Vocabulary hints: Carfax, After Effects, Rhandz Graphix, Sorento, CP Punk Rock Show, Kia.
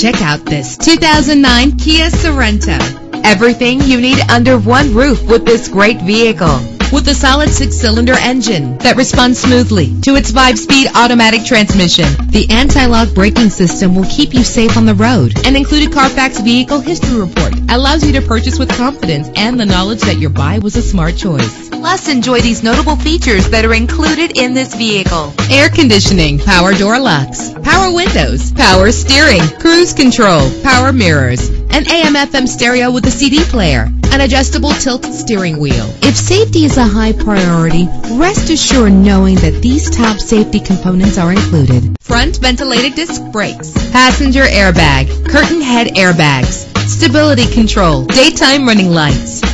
Check out this 2009 Kia Sorento. Everything you need under one roof with this great vehicle. With a solid 6-cylinder engine that responds smoothly to its 5-speed automatic transmission, the anti-lock braking system will keep you safe on the road. An included Carfax Vehicle History Report allows you to purchase with confidence and the knowledge that your buy was a smart choice. Plus, enjoy these notable features that are included in this vehicle: air conditioning, power door locks, power windows, power steering, cruise control, power mirrors, an AM/FM stereo with a CD player, an adjustable tilt steering wheel. If safety is a high priority, rest assured knowing that these top safety components are included: front ventilated disc brakes, passenger airbag, curtain head airbags, stability control, daytime running lights.